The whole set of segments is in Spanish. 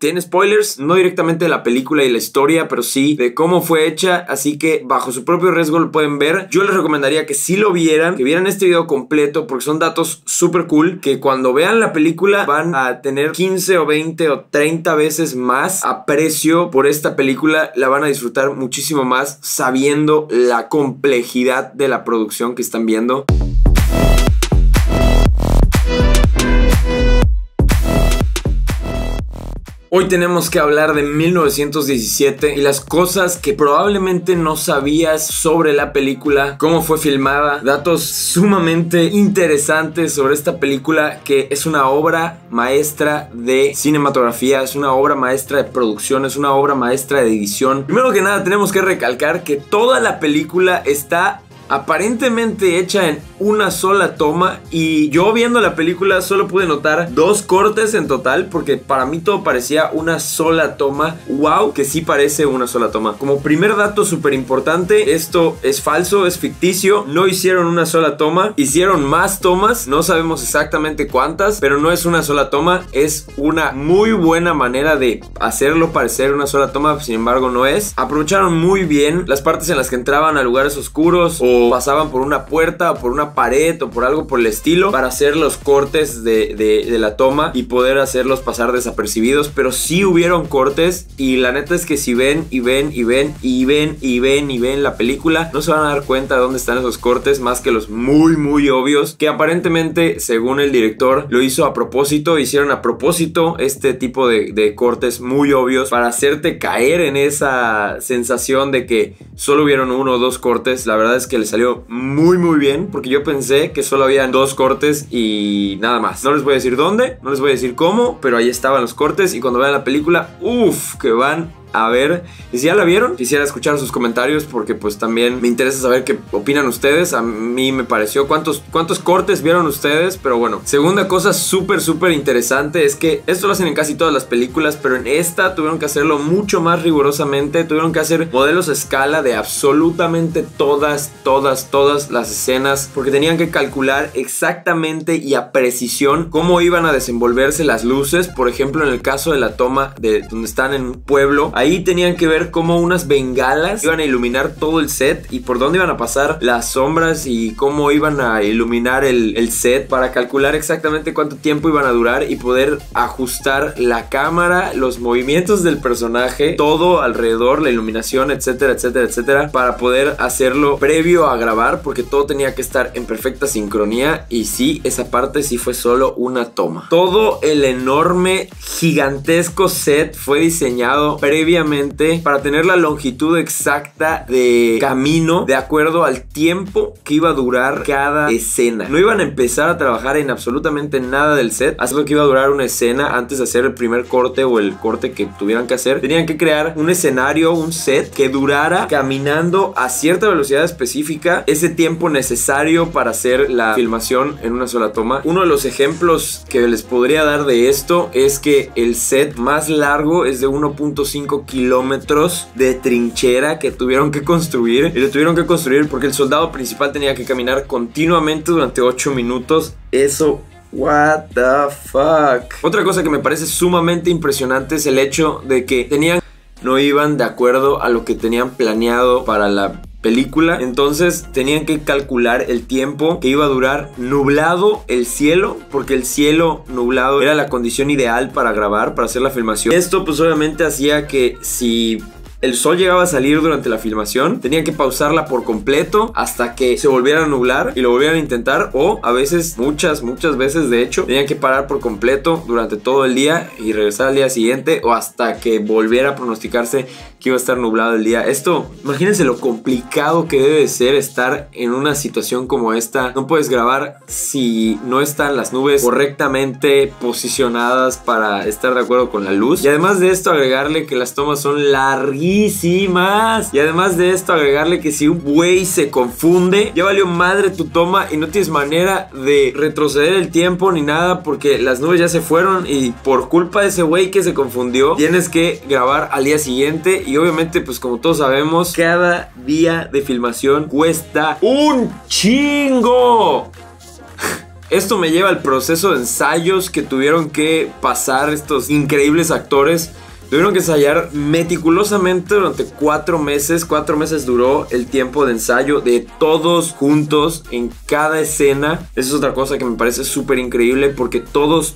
Tiene spoilers, no directamente de la película y la historia, pero sí de cómo fue hecha, así que bajo su propio riesgo lo pueden ver. Yo les recomendaría que sí lo vieran, que vieran este video completo, porque son datos súper cool, que cuando vean la película van a tener 15 o 20 o 30 veces más aprecio por esta película. La van a disfrutar muchísimo más sabiendo la complejidad de la producción que están viendo. Hoy tenemos que hablar de 1917 y las cosas que probablemente no sabías sobre la película, cómo fue filmada, datos sumamente interesantes sobre esta película que es una obra maestra de cinematografía, es una obra maestra de producción, es una obra maestra de edición. Primero que nada tenemos que recalcar que toda la película está aparentemente hecha en una sola toma, y yo viendo la película solo pude notar dos cortes en total, porque para mí todo parecía una sola toma. Wow, que sí parece una sola toma. Como primer dato súper importante, esto es falso, es ficticio, no hicieron una sola toma, hicieron más tomas, no sabemos exactamente cuántas, pero no es una sola toma. Es una muy buena manera de hacerlo parecer una sola toma, sin embargo no es. Aprovecharon muy bien las partes en las que entraban a lugares oscuros o pasaban por una puerta o por una pared o por algo por el estilo para hacer los cortes de la toma y poder hacerlos pasar desapercibidos. Pero sí hubieron cortes, y la neta es que si ven y ven y ven y ven y ven y ven la película, no se van a dar cuenta de dónde están esos cortes, más que los muy obvios, que aparentemente, según el director, lo hizo a propósito. Hicieron a propósito este tipo de cortes muy obvios para hacerte caer en esa sensación de que solo hubieron uno o dos cortes. La verdad es que le salió muy bien, porque yo pensé que solo habían dos cortes y nada más. No les voy a decir dónde, no les voy a decir cómo, pero ahí estaban los cortes. Y cuando vean la película, uff, que van a ver. Y si ya la vieron, quisiera escuchar sus comentarios, porque pues también me interesa saber qué opinan ustedes. A mí me pareció, cuántos cortes vieron ustedes. Pero bueno, segunda cosa súper interesante es que esto lo hacen en casi todas las películas, pero en esta tuvieron que hacerlo mucho más rigurosamente. Tuvieron que hacer modelos a escala de absolutamente todas las escenas, porque tenían que calcular exactamente y a precisión cómo iban a desenvolverse las luces. Por ejemplo, en el caso de la toma de donde están en un pueblo, ahí tenían que ver cómo unas bengalas iban a iluminar todo el set y por dónde iban a pasar las sombras y cómo iban a iluminar el set, para calcular exactamente cuánto tiempo iban a durar y poder ajustar la cámara, los movimientos del personaje, todo alrededor, la iluminación, etcétera, para poder hacerlo previo a grabar, porque todo tenía que estar en perfecta sincronía. Y sí, esa parte sí fue solo una toma. Todo el enorme, gigantesco set fue diseñado previo para tener la longitud exacta de camino de acuerdo al tiempo que iba a durar cada escena. No iban a empezar a trabajar en absolutamente nada del set hasta lo que iba a durar una escena. Antes de hacer el primer corte o el corte que tuvieran que hacer, tenían que crear un escenario, un set que durara caminando a cierta velocidad específica ese tiempo necesario para hacer la filmación en una sola toma. Uno de los ejemplos que les podría dar de esto es que el set más largo es de 1.5 kilómetros de trinchera que tuvieron que construir, y lo tuvieron que construir porque el soldado principal tenía que caminar continuamente durante 8 minutos. Eso, what the fuck. Otra cosa que me parece sumamente impresionante es el hecho de que no iban de acuerdo a lo que tenían planeado para la película. Entonces tenían que calcular el tiempo que iba a durar nublado el cielo, porque el cielo nublado era la condición ideal para grabar, para hacer la filmación. Esto pues obviamente hacía que si el sol llegaba a salir durante la filmación, tenían que pausarla por completo hasta que se volviera a nublar y lo volvieran a intentar, o a veces, muchas veces de hecho, tenían que parar por completo durante todo el día y regresar al día siguiente, o hasta que volviera a pronosticarse que iba a estar nublado el día. Esto, imagínense lo complicado que debe ser estar en una situación como esta. No puedes grabar si no están las nubes correctamente posicionadas para estar de acuerdo con la luz. Y además de esto, agregarle que las tomas son larguísimas. Y además de esto, agregarle que si un güey se confunde, ya valió madre tu toma y no tienes manera de retroceder el tiempo ni nada, porque las nubes ya se fueron y por culpa de ese güey que se confundió, tienes que grabar al día siguiente. Y obviamente, pues como todos sabemos, cada día de filmación cuesta un chingo. Esto me lleva al proceso de ensayos que tuvieron que pasar estos increíbles actores. Tuvieron que ensayar meticulosamente durante 4 meses. 4 meses duró el tiempo de ensayo de todos juntos en cada escena. Eso es otra cosa que me parece súper increíble, porque todos,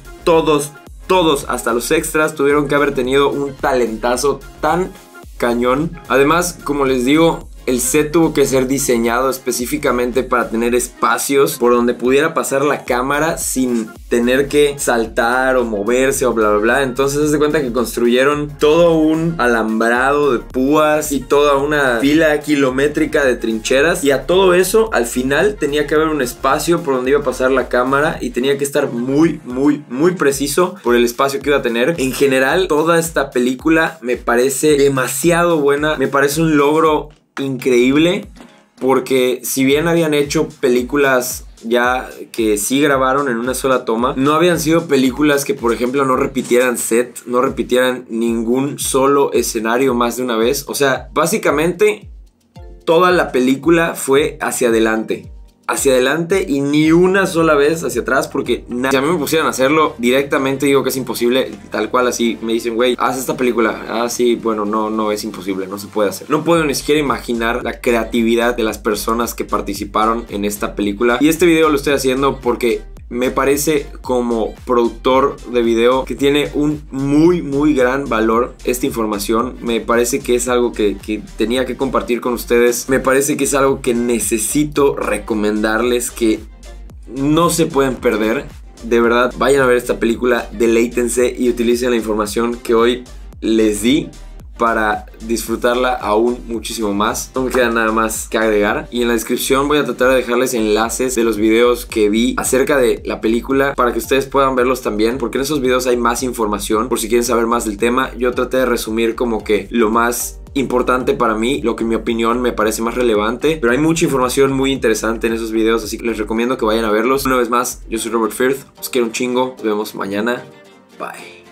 hasta los extras, tuvieron que haber tenido un talentazo tan cañón. Además, como les digo, el set tuvo que ser diseñado específicamente para tener espacios por donde pudiera pasar la cámara sin tener que saltar o moverse o bla bla bla. Entonces se hace cuenta que construyeron todo un alambrado de púas y toda una fila kilométrica de trincheras, y a todo eso al final tenía que haber un espacio por donde iba a pasar la cámara y tenía que estar muy preciso por el espacio que iba a tener. En general, toda esta película me parece demasiado buena, me parece un logro increíble, porque si bien habían hecho películas ya que sí grabaron en una sola toma, no habían sido películas que, por ejemplo, no repitieran set, no repitieran ningún solo escenario más de una vez. O sea, básicamente toda la película fue hacia adelante y ni una sola vez hacia atrás, porque si a mí me pusieran a hacerlo directamente, digo que es imposible, tal cual así me dicen, güey, haz esta película, ah sí, bueno, no es imposible, no se puede hacer. No puedo ni siquiera imaginar la creatividad de las personas que participaron en esta película, y este video lo estoy haciendo porque me parece, como productor de video, que tiene un muy gran valor esta información. Me parece que es algo que tenía que compartir con ustedes. Me parece que es algo que necesito recomendarles, que no se pueden perder. De verdad, vayan a ver esta película, deleítense y utilicen la información que hoy les di para disfrutarla aún muchísimo más. No me queda nada más que agregar, y en la descripción voy a tratar de dejarles enlaces de los videos que vi acerca de la película para que ustedes puedan verlos también, porque en esos videos hay más información por si quieren saber más del tema. Yo traté de resumir como que lo más importante para mí, lo que en mi opinión me parece más relevante, pero hay mucha información muy interesante en esos videos, así que les recomiendo que vayan a verlos. Una vez más, yo soy Robert Firth, los quiero un chingo, nos vemos mañana, bye.